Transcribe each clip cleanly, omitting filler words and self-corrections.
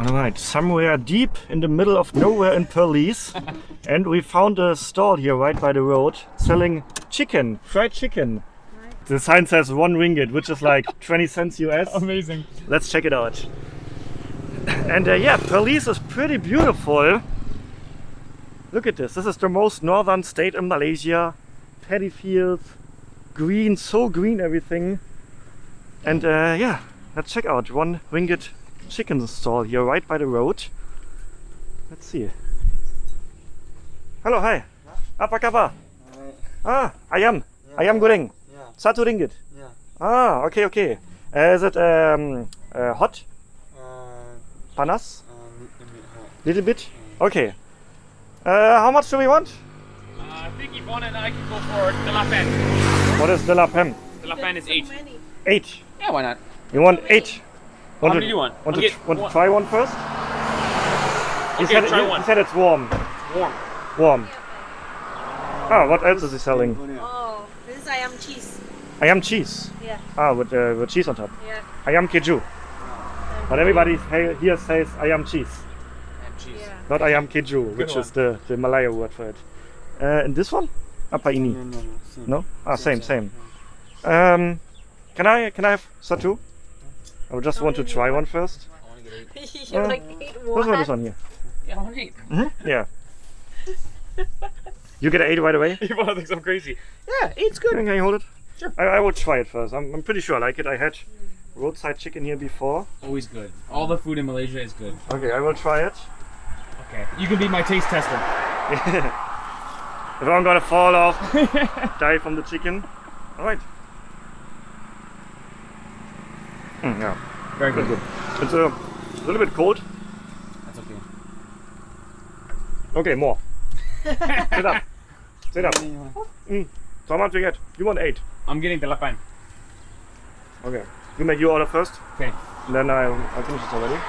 Alright, somewhere deep in the middle of nowhere in Perlis. And we found a stall here right by the road selling chicken, fried chicken. Nice. The sign says 1 ringgit, which is like 20 cents US. Amazing. Let's check it out. And yeah, Perlis is pretty beautiful. Look at this. This is the most northern state in Malaysia. Paddy fields, green, so green everything. And yeah, let's check out 1 ringgit. Chicken stall here right by the road. Let's see. Hello, hi. Huh? Apa khabar? Ah, ayam. Yeah. Ayam goreng. Yeah. 1 ringgit. Yeah. Ah, okay, okay. Is it hot? Panas? Little bit? Okay. How much do we want? I think Yvonne and I can go for Delapen. What is Delapen? Delapen is 8. 8? Yeah, why not? You want 8? Want to, want to try one first? Okay, he said it's warm. Warm. Warm. Ah, what else is he selling? Oh, this is ayam cheese. Ayam cheese? Yeah. Ah, with cheese on top. Yeah. Ayam keju. But everybody here says ayam cheese. Ayam cheese. Yeah. Not ayam keju, which is the Malaya word for it. And this one? Apa ini? No, no, no. No? Ah, same. Can I have satu? I would just want to try one first. You like eat one? This one here. Yeah, I want to eat. Mm-hmm. Yeah. You get 8 right away? Yvonne thinks I'm crazy. Yeah, 8's good. Can you hold it? Sure. I will try it first. I'm pretty sure I like it. I had roadside chicken here before. Always good. All the food in Malaysia is good. Okay, I will try it. Okay. You can be my taste tester. If I'm gonna fall off, die from the chicken. Alright. Yeah, very good. It's a little bit cold. That's okay. Okay, more. Sit up. Sit up. So how much do you get? You want 8? I'm getting the lapine. Okay. You make your order first. Okay. And then I finish this already.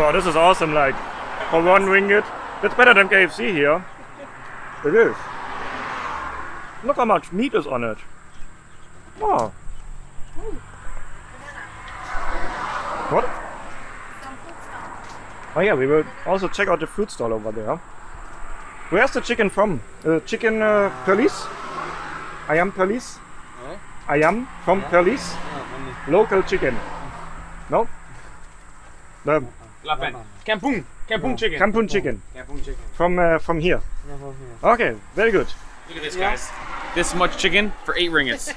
Wow, this is awesome. Like, for 1 ringgit. That's better than KFC here. It is. Look how much meat is on it. Wow. Ooh. What? Some fruit stall. Oh yeah, we will also check out the fruit stall over there. Where's the chicken from? Chicken Perlis? Ayam Perlis? Eh? Ayam from Perlis? No, local chicken. No? The Kampung. Kampung chicken. Kampung chicken. Kampung chicken. From here. Yeah, from here. Okay, very good. Look at this, guys. This much chicken for 8 ringgits.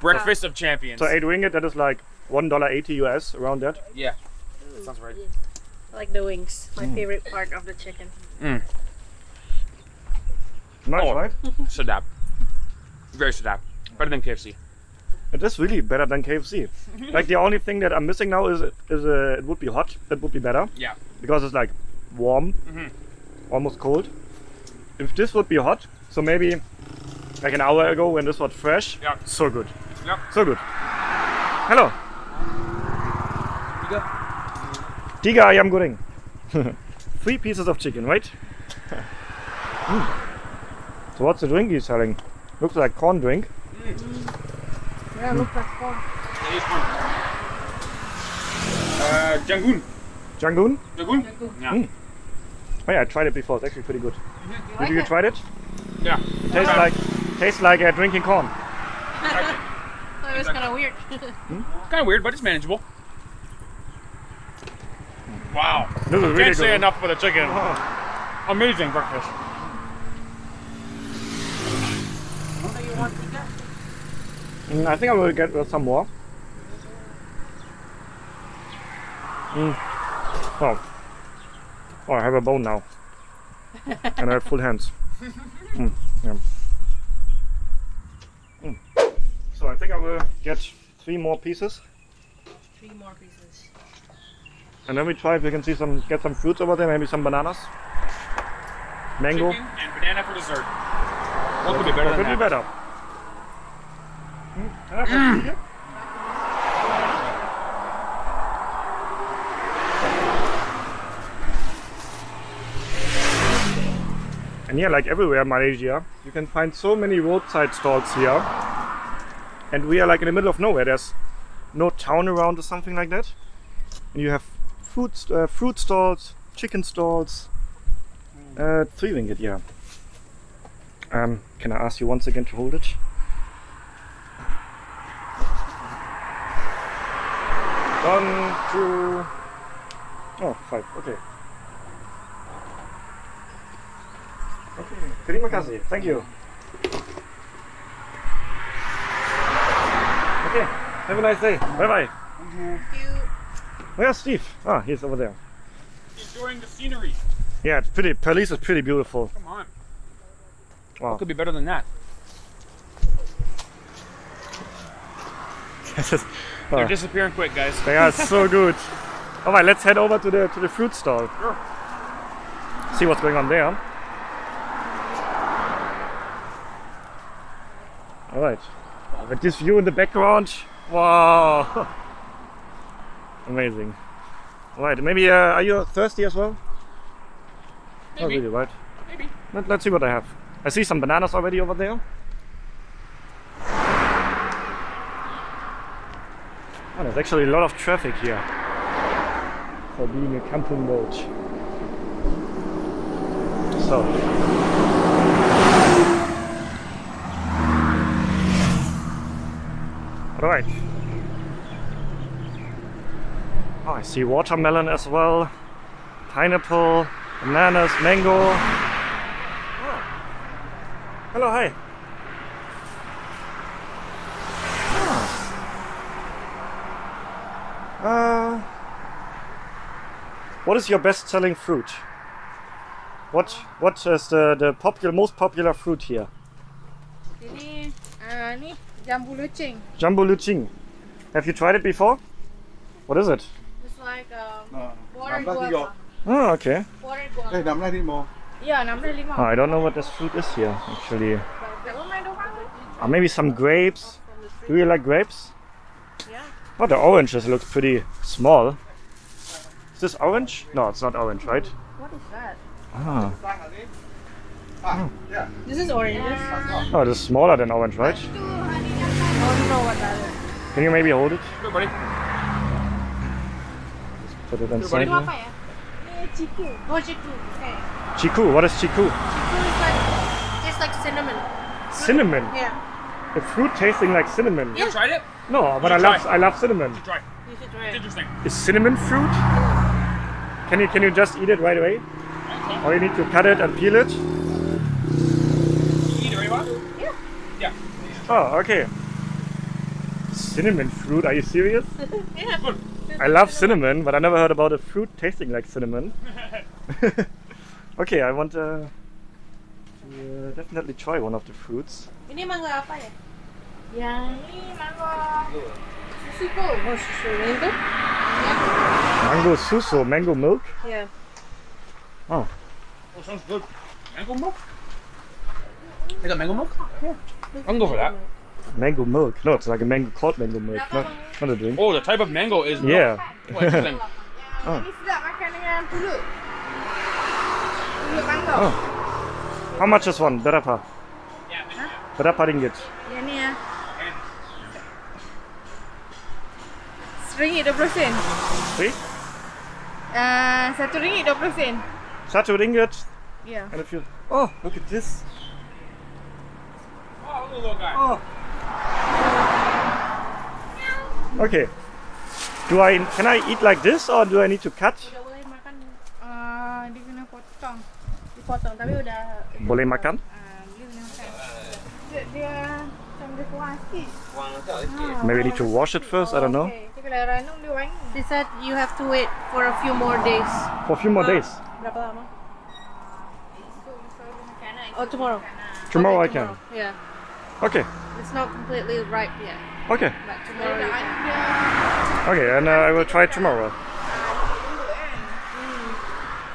Breakfast of champions. So 8 ringgit, that is like $1.80 US, around that. Yeah, that sounds right. I like the wings, my favorite part of the chicken. Nice, right? Sedap. Very sedap. Better than KFC. It is really better than KFC. Like the only thing that I'm missing now is it would be hot. That would be better. Yeah. Because it's like warm, almost cold. If this would be hot, so maybe like an hour ago when this was fresh, so good. Yeah. So good. Hello. Tiga ayam goreng. 3 pieces of chicken, right? So what's the drink he's selling? Looks like corn drink. Yeah, looks like corn. It is corn. Jangun. Jangun? Jangun? Yeah. Oh yeah, I tried it before. It's actually pretty good. You tried it? Yeah. It tastes like drinking corn. It was kind of weird. Kind of weird, but it's manageable. Wow. Can't say enough for the chicken. Oh. Amazing breakfast. I think I will get some more. Oh. Oh, I have a bone now. And I have full hands. Yeah. So I think I will get 3 more pieces. 3 more pieces. And then we try if we can see get some fruits over there, maybe some bananas. Mango. Chicken and banana for dessert. What could be better than that? And yeah, like everywhere in Malaysia, you can find so many roadside stalls here. And we are like in the middle of nowhere. There's no town around or something like that. And you have fruit stalls, chicken stalls. 3 ringgit, yeah. Can I ask you once again to hold it? One, two... Oh, five, okay. Okay, terima kasih, thank you. Okay, have a nice day, bye-bye. Thank you. Where's Steve? Ah, he's over there. Enjoying the scenery. Yeah, it's pretty. Perlis is pretty beautiful. Come on. Wow. What could be better than that? They're disappearing quick, guys. They are so good. All right, let's head over to the fruit stall. Sure. See what's going on there. All right. Wow, with this view in the background. Wow. Amazing. All right. Maybe are you thirsty as well? Maybe. Not really, right? Maybe. Let's see what I have. I see some bananas already over there. Oh, there's actually a lot of traffic here for being a Kampung road. So. Alright. Oh, I see watermelon as well, pineapple, bananas, mango. Oh. Hello, hi. Oh. What is your best-selling fruit? What is the most popular fruit here? Ini jambu lucing. Jambu lucing. Have you tried it before? What is it? It's like water guava. Oh, okay. Hey, yeah, I don't know what this fruit is here, actually. Maybe some grapes. Do you like grapes? Yeah. Oh, the oranges look pretty small. Is this orange? No, it's not orange, right? What is that? Ah. Oh. This is oranges. Oh, this is smaller than orange, right? I don't know what that is. Can you maybe hold it? Sure, buddy. Just put it inside here. Chiku. Oh, chiku. Okay. Chiku. What is chiku? Chiku is like, tastes like cinnamon. Cinnamon? Yeah. A fruit tasting like cinnamon. You tried it? No, but I love cinnamon. You should try. You should try it. It's interesting. Is cinnamon fruit? Can you just eat it right away? Okay. Or you need to cut it and peel it? You eat it right away? Yeah. Yeah. Oh, okay. Cinnamon fruit? Are you serious? Yeah. Good. I love cinnamon, but I never heard about a fruit tasting like cinnamon. Okay, I want to definitely try one of the fruits. Ini mango apa ya? Yang ini mango susu. Oh, susu mango. Mango susu, mango milk. Yeah. Oh. Oh, sounds good. Mango milk. Is that mango milk? Yeah. I'll go for that. Mango milk. No, it's like a mango called mango milk. Not a drink. Oh, the type of mango is milk. Yeah. Oh. Oh. How much is one? Berapa? Berapa ringgit? RM1.20. Three? RM1.20. RM1? Yeah. And if you... Oh, look at this. Oh, look at the little guy. Oh. Okay. Can I eat like this or do I need to cut? Dipotong tapi udah boleh makan? Dia macam dia kuah sikit. Maybe I need to wash it first, I don't know. They said you have to wait for a few more days. For a few more days? Berapa lama? Oh, tomorrow. Tomorrow I can. Yeah. Okay. It's not completely ripe yet. Okay. But tomorrow. Okay, and I will try it tomorrow.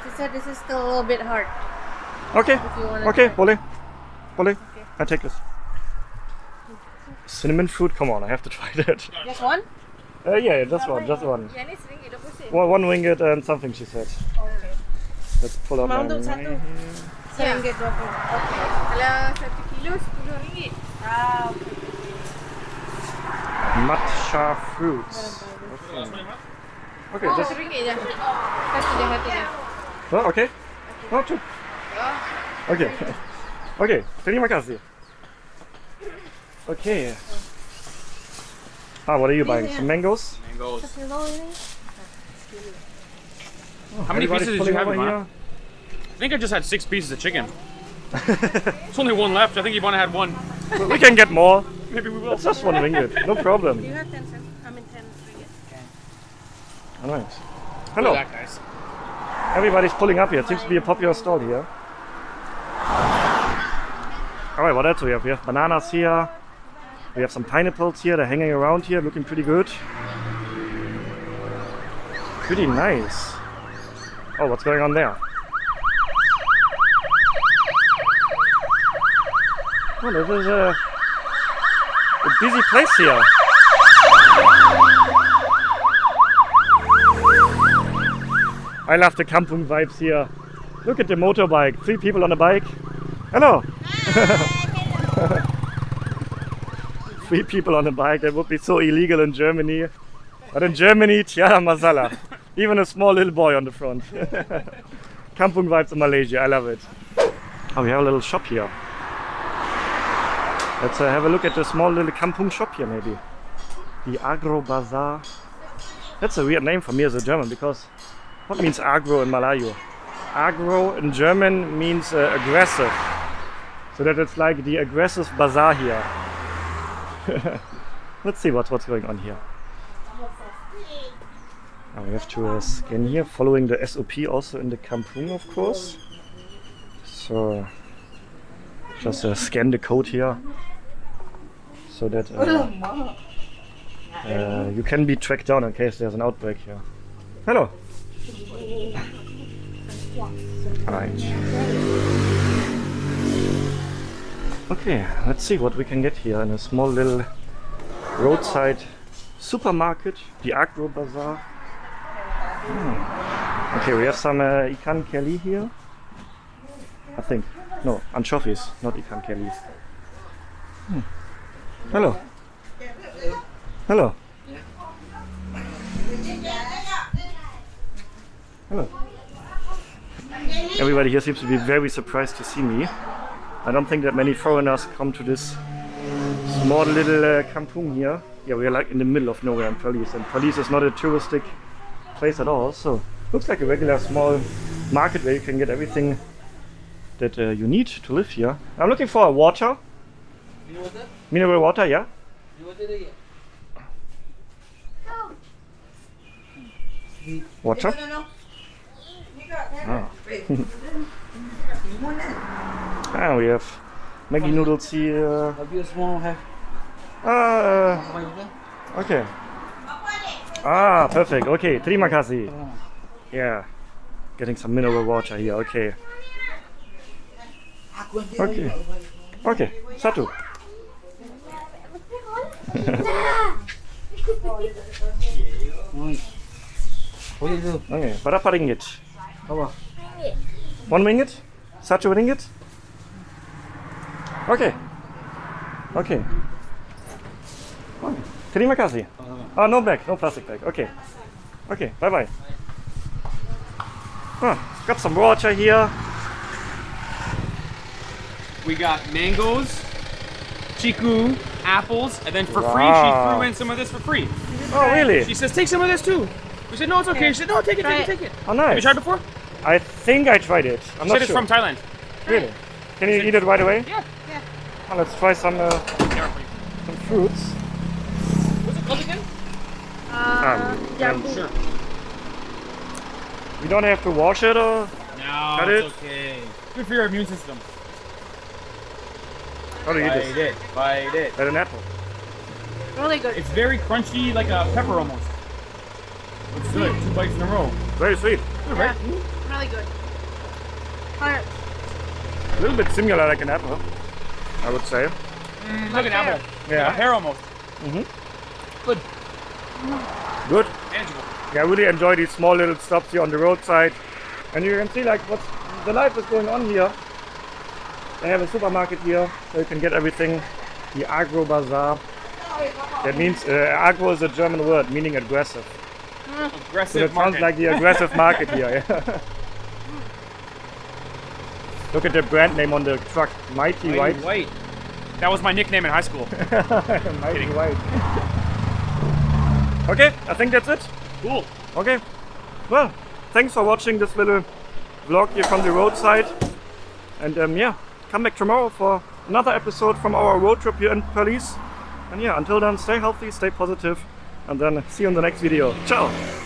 She said this is still a little bit hard. Okay. Okay, boleh. Boleh. Okay. I take this. Cinnamon fruit, come on, I have to try that. Just one? Yeah, just one. Well, RM1 and something she said. Okay. Let's pull out my money here. RM1.20. Okay. Kalau 1 kilo RM10. Wow. Matcha fruits. Okay. Okay, just RM1 je. Satu je. Oh, okay. Oh, two. Okay. Okay, terima kasih. Okay. Ah, what are you buying? Some mangoes? Mangoes. Oh, how many pieces did you have in mind? I think I just had 6 pieces of chicken. There's only one left. I think Ivana had one. We can get more. Maybe we will. It's just one in England. No problem. You have 10 cents. I mean 10 ringgit. Okay. Alright. Hello. Good luck, guys. Everybody's pulling up here. It seems to be a popular stall here. Alright, what else do we have? We have bananas here. We have some pineapples here. They're hanging around here, looking pretty good. Pretty nice. Oh, what's going on there? Oh, this is a busy place here. I love the Kampung vibes here. Look at the motorbike. 3 people on a bike. Hello! Hi. 3 people on a bike. That would be so illegal in Germany. But in Germany, Tiara Masala. Even a small little boy on the front. Kampung vibes in Malaysia. I love it. Oh, we have a little shop here. Let's have a look at the small little Kampung shop here, maybe. The Agro Bazaar. That's a weird name for me as a German, because what means agro in Malayu? Agro in German means aggressive. So that it's like the aggressive bazaar here. Let's see what's going on here. Now we have to scan here, following the SOP also in the Kampung, of course. So just scan the code here, so that you can be tracked down in case there's an outbreak here. Hello! Alright. Okay, let's see what we can get here in a small little roadside supermarket, the Agro Bazaar. Hmm. Okay, we have some ikan keli here, I think. No, anchovies, not ikan keli. Hmm. Hello. Hello. Hello. Everybody here seems to be very surprised to see me. I don't think that many foreigners come to this small little Kampung here. Yeah, we are like in the middle of nowhere in Perlis, and Perlis is not a touristic place at all. So looks like a regular small market where you can get everything that you need to live here. I'm looking for a water. Mineral water? Mineral water, yeah. Water? Oh. Ah, we have Maggi noodles here. Okay. Ah, perfect. Okay, terima kasih. Yeah, getting some mineral water here. Okay. Okay. Okay. Satu. Okay. Berapa ringgit? Apa? 1 ringgit? Satu ringgit? Okay. Okay. Terima kasih. Oh, no bag. No plastic bag. Okay. Okay. Bye-bye. Huh. Got some water here. We got mangoes, chiku, apples, and then for free she threw in some of this for free. Oh really? She says take some of this too. We said no, it's okay. She said no, take it, take it, take it. Oh nice. Have you tried before? I think I tried it. I'm not sure. She said it's from Thailand. Really? Can you eat it right away? Yeah. Yeah. Well, let's try some fruits. What's it called again? Jambu. Sure. We don't have to wash it or cut it? No, it's okay. Good for your immune system. How do you eat this? Bite it. Like an apple. Really good. It's very crunchy, like a pepper almost. It's good. 2 bites in a row. Very sweet. Good, yeah. Right? Mm-hmm. Really good. Hard. A little bit similar like an apple, I would say. Mm, like an apple. Yeah. Like a pear almost. Mm-hmm. Good. Mm-hmm. Good. Manageable. Yeah, I really enjoy these small little stops here on the roadside. And you can see like what's the life is going on here. They have a supermarket here, so you can get everything. The Agro Bazaar. That means agro is a German word meaning aggressive. Aggressive market. Sounds like the aggressive market here. Yeah. Look at the brand name on the truck, Mighty White. White. That was my nickname in high school. Mighty White. Okay, I think that's it. Cool. Okay. Well, thanks for watching this little vlog here from the roadside. And yeah, come back tomorrow for another episode from our road trip here in Perlis. And yeah, until then, stay healthy, stay positive, and then see you in the next video. Ciao!